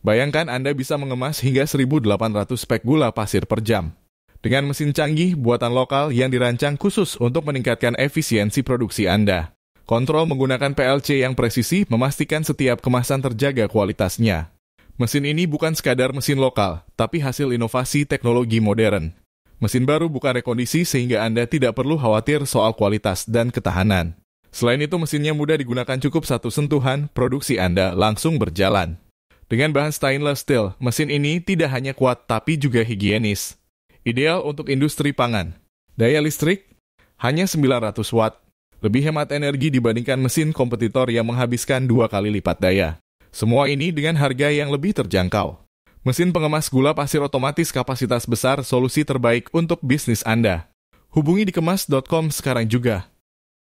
Bayangkan Anda bisa mengemas hingga 1.800 spek gula pasir per jam. Dengan mesin canggih, buatan lokal yang dirancang khusus untuk meningkatkan efisiensi produksi Anda. Kontrol menggunakan PLC yang presisi memastikan setiap kemasan terjaga kualitasnya. Mesin ini bukan sekadar mesin lokal, tapi hasil inovasi teknologi modern. Mesin baru bukan rekondisi sehingga Anda tidak perlu khawatir soal kualitas dan ketahanan. Selain itu, mesinnya mudah digunakan, cukup satu sentuhan, produksi Anda langsung berjalan. Dengan bahan stainless steel, mesin ini tidak hanya kuat tapi juga higienis. Ideal untuk industri pangan. Daya listrik hanya 900 watt. Lebih hemat energi dibandingkan mesin kompetitor yang menghabiskan 2 kali lipat daya. Semua ini dengan harga yang lebih terjangkau. Mesin pengemas gula pasir otomatis kapasitas besar, solusi terbaik untuk bisnis Anda. Hubungi dikemas.com sekarang juga.